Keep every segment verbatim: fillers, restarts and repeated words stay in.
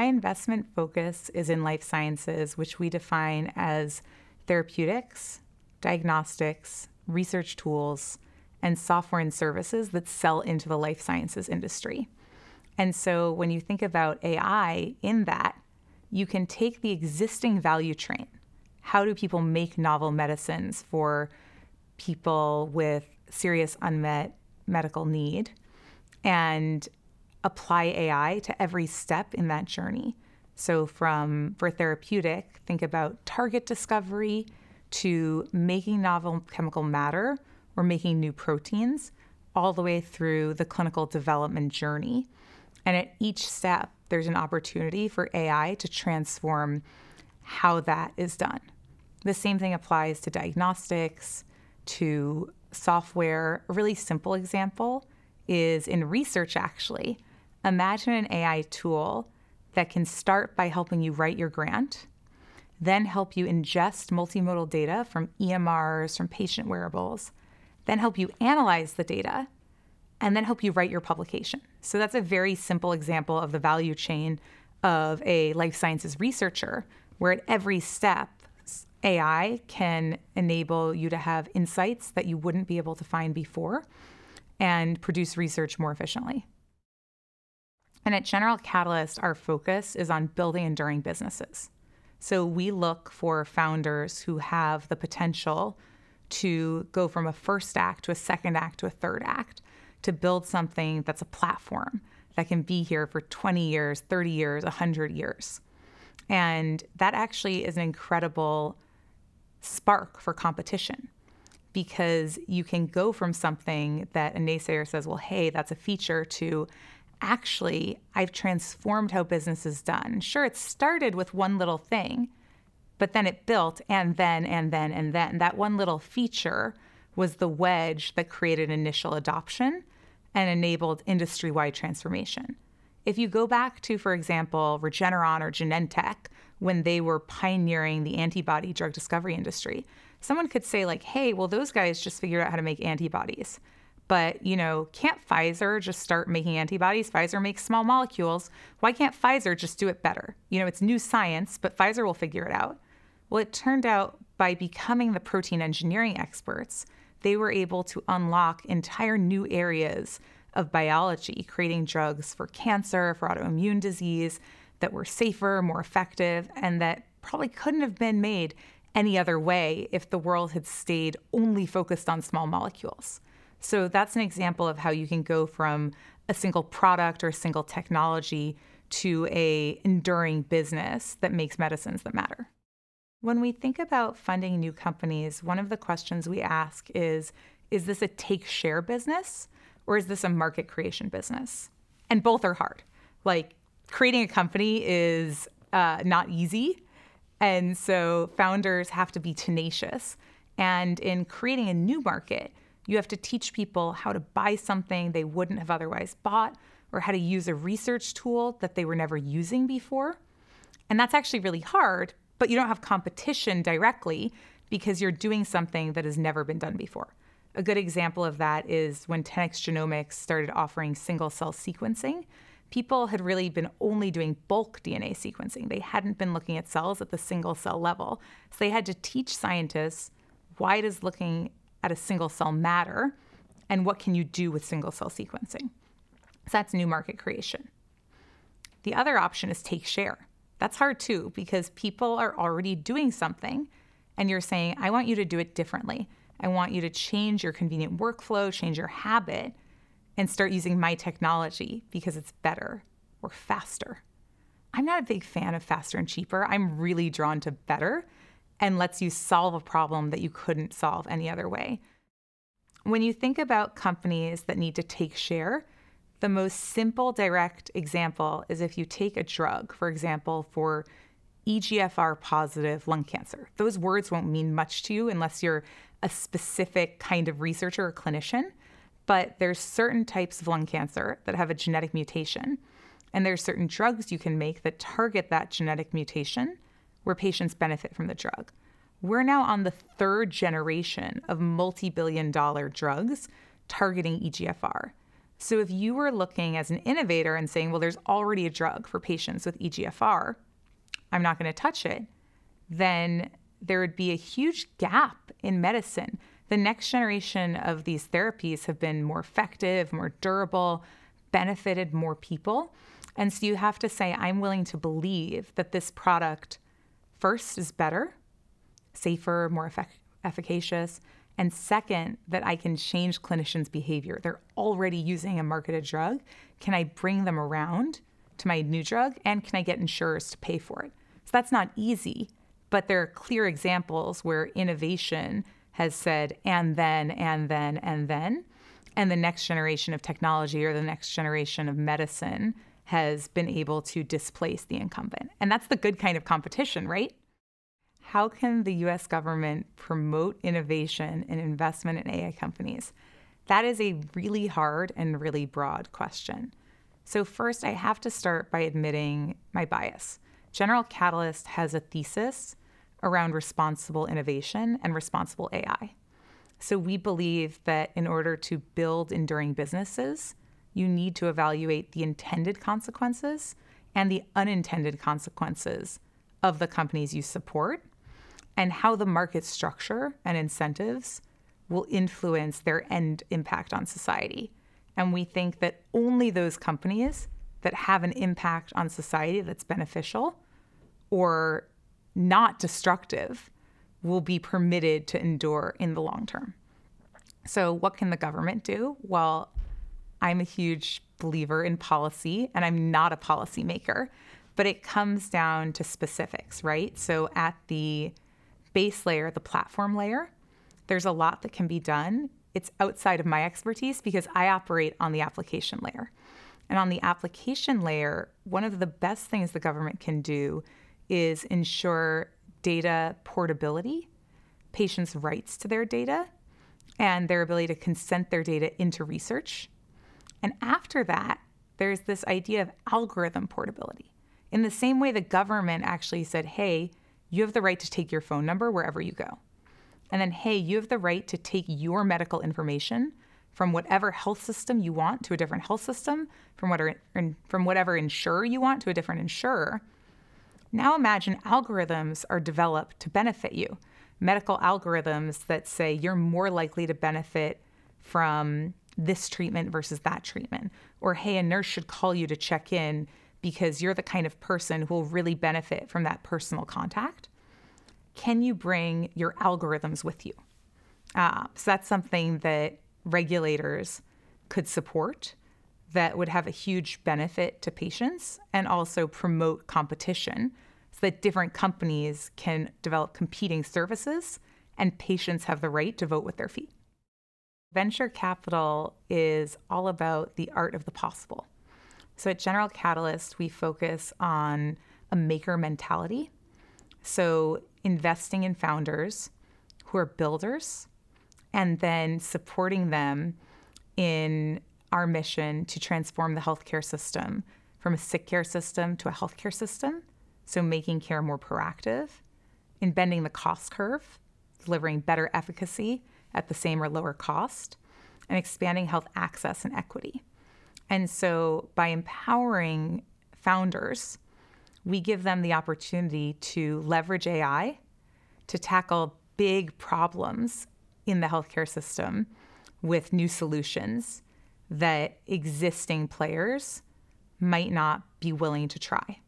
My investment focus is in life sciences, which we define as therapeutics, diagnostics, research tools, and software and services that sell into the life sciences industry. And so when you think about A I in that, you can take the existing value train. How do people make novel medicines for people with serious unmet medical need, and apply A I to every step in that journey? So from, for therapeutic, think about target discovery to making novel chemical matter or making new proteins, all the way through the clinical development journey. And at each step, there's an opportunity for A I to transform how that is done. The same thing applies to diagnostics, to software. A really simple example is in research, actually. Imagine an A I tool that can start by helping you write your grant, then help you ingest multimodal data from E M Rs, from patient wearables, then help you analyze the data, and then help you write your publication. So that's a very simple example of the value chain of a life sciences researcher, where at every step, A I can enable you to have insights that you wouldn't be able to find before and produce research more efficiently. And at General Catalyst, our focus is on building enduring businesses. So we look for founders who have the potential to go from a first act to a second act to a third act, to build something that's a platform that can be here for twenty years, thirty years, one hundred years. And that actually is an incredible spark for competition, because you can go from something that a naysayer says, well, hey, that's a feature, to actually, I've transformed how business is done. Sure, it started with one little thing, but then it built, and then, and then, and then. That one little feature was the wedge that created initial adoption and enabled industry-wide transformation. If you go back to, for example, Regeneron or Genentech, when they were pioneering the antibody drug discovery industry, someone could say, like, hey, well, those guys just figured out how to make antibodies. But, you know, can't Pfizer just start making antibodies? Pfizer makes small molecules. Why can't Pfizer just do it better? You know, it's new science, but Pfizer will figure it out. Well, it turned out by becoming the protein engineering experts, they were able to unlock entire new areas of biology, creating drugs for cancer, for autoimmune disease that were safer, more effective, and that probably couldn't have been made any other way if the world had stayed only focused on small molecules. So that's an example of how you can go from a single product or a single technology to an enduring business that makes medicines that matter. When we think about funding new companies, one of the questions we ask is, is this a take share business? Or is this a market creation business? And both are hard. Like, creating a company is uh, not easy. And so founders have to be tenacious. And in creating a new market, you have to teach people how to buy something they wouldn't have otherwise bought, or how to use a research tool that they were never using before. And that's actually really hard, but you don't have competition directly because you're doing something that has never been done before. A good example of that is when ten x Genomics started offering single-cell sequencing, people had really been only doing bulk D N A sequencing. They hadn't been looking at cells at the single-cell level. So they had to teach scientists, why does looking at a single cell matter, and what can you do with single-cell sequencing? So that's new market creation. The other option is take share. That's hard too, because people are already doing something, and you're saying, I want you to do it differently. I want you to change your convenient workflow, change your habit, and start using my technology because it's better or faster. I'm not a big fan of faster and cheaper. I'm really drawn to better and lets you solve a problem that you couldn't solve any other way. When you think about companies that need to take share, the most simple direct example is if you take a drug, for example, for E G F R positive lung cancer. Those words won't mean much to you unless you're a specific kind of researcher or clinician, but there's certain types of lung cancer that have a genetic mutation, and there's certain drugs you can make that target that genetic mutation where patients benefit from the drug. We're now on the third generation of multi-billion dollar drugs targeting E G F R. So if you were looking as an innovator and saying, well, there's already a drug for patients with E G F R, I'm not going to touch it, then there would be a huge gap in medicine. The next generation of these therapies have been more effective, more durable, benefited more people. And so you have to say, I'm willing to believe that this product first is better, safer, more effect- efficacious, and second, that I can change clinicians' behavior. They're already using a marketed drug. Can I bring them around to my new drug? And can I get insurers to pay for it? So that's not easy, but there are clear examples where innovation has said, and then, and then, and then, and the next generation of technology or the next generation of medicine has been able to displace the incumbent. And that's the good kind of competition, right? How can the U S government promote innovation and investment in A I companies? That is a really hard and really broad question. So first, I have to start by admitting my bias. General Catalyst has a thesis around responsible innovation and responsible A I. So we believe that in order to build enduring businesses, you need to evaluate the intended consequences and the unintended consequences of the companies you support and how the market structure and incentives will influence their end impact on society. And we think that only those companies that have an impact on society that's beneficial or not destructive will be permitted to endure in the long term. So what can the government do? Well, I'm a huge believer in policy, and I'm not a policymaker, but it comes down to specifics, right? So at the base layer, the platform layer, there's a lot that can be done. It's outside of my expertise because I operate on the application layer. And on the application layer, one of the best things the government can do is ensure data portability, patients' rights to their data, and their ability to consent their data into research. And after that, there's this idea of algorithm portability. In the same way the government actually said, hey, you have the right to take your phone number wherever you go. And then, hey, you have the right to take your medical information from whatever health system you want to a different health system, from whatever, from whatever insurer you want to a different insurer. Now imagine algorithms are developed to benefit you. Medical algorithms that say you're more likely to benefit from this treatment versus that treatment. Or, hey, a nurse should call you to check in because you're the kind of person who will really benefit from that personal contact. Can you bring your algorithms with you? Uh, so that's something that regulators could support that would have a huge benefit to patients and also promote competition so that different companies can develop competing services and patients have the right to vote with their feet. Venture capital is all about the art of the possible. So at General Catalyst, we focus on a maker mentality. So investing in founders who are builders and then supporting them in our mission to transform the healthcare system from a sick care system to a healthcare system, so making care more proactive, in bending the cost curve, delivering better efficacy at the same or lower cost, and expanding health access and equity. And so by empowering founders, we give them the opportunity to leverage A I to tackle big problems in the healthcare system with new solutions that existing players might not be willing to try.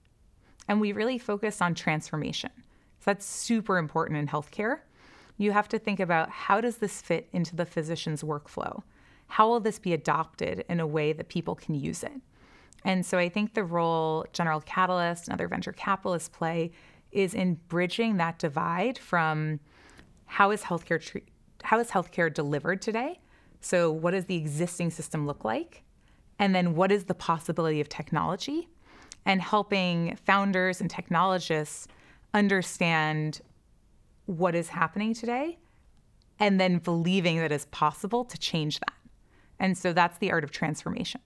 And we really focus on transformation. So that's super important in healthcare. You have to think about how does this fit into the physician's workflow? How will this be adopted in a way that people can use it? And so I think the role General Catalyst and other venture capitalists play is in bridging that divide from how is healthcare, tre- how is healthcare delivered today? So what does the existing system look like? And then what is the possibility of technology? And helping founders and technologists understand what is happening today and then believing that it's possible to change that. And so that's the art of transformation.